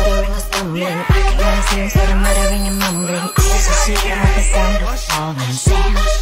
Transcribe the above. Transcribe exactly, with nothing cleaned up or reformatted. muttering or stumbling. I can always hear instead of muttering and mumbling. I just see you like a sound of falling sand.